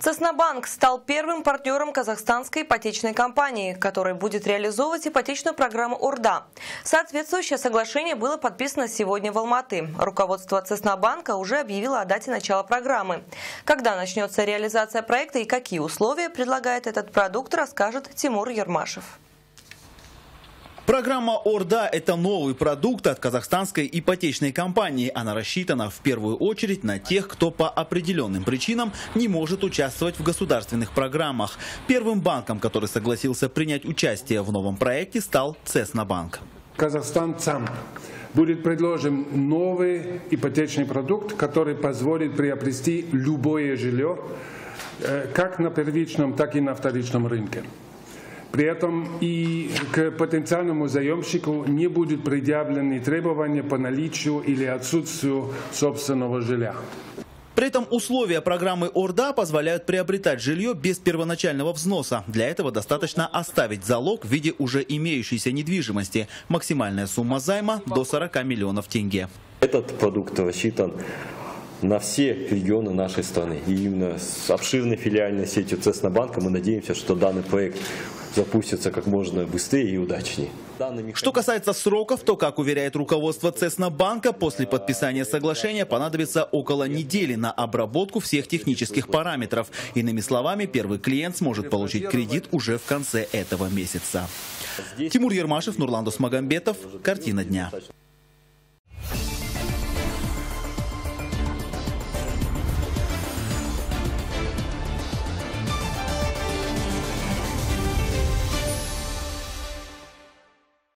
Цеснабанк стал первым партнером Казахстанской ипотечной компании, которая будет реализовывать ипотечную программу ОРДА. Соответствующее соглашение было подписано сегодня в Алматы. Руководство Цеснабанка уже объявило о дате начала программы. Когда начнется реализация проекта и какие условия предлагает этот продукт, расскажет Тимур Ермашев. Программа ОРДА – это новый продукт от Казахстанской ипотечной компании. Она рассчитана в первую очередь на тех, кто по определенным причинам не может участвовать в государственных программах. Первым банком, который согласился принять участие в новом проекте, стал Цеснабанк. Казахстанцам будет предложен новый ипотечный продукт, который позволит приобрести любое жилье, как на первичном, так и на вторичном рынке. При этом и к потенциальному заемщику не будут предъявлены требования по наличию или отсутствию собственного жилья. При этом условия программы ОРДА позволяют приобретать жилье без первоначального взноса. Для этого достаточно оставить залог в виде уже имеющейся недвижимости. Максимальная сумма займа до 40 миллионов тенге. Этот продукт рассчитан на все регионы нашей страны. И именно с обширной филиальной сетью Цеснабанка мы надеемся, что данный проект запустится как можно быстрее и удачнее. Что касается сроков, то, как уверяет руководство Цеснабанка, после подписания соглашения понадобится около недели на обработку всех технических параметров. Иными словами, первый клиент сможет получить кредит уже в конце этого месяца. Тимур Ермашев, Нурлан Досмагамбетов, «Картина дня».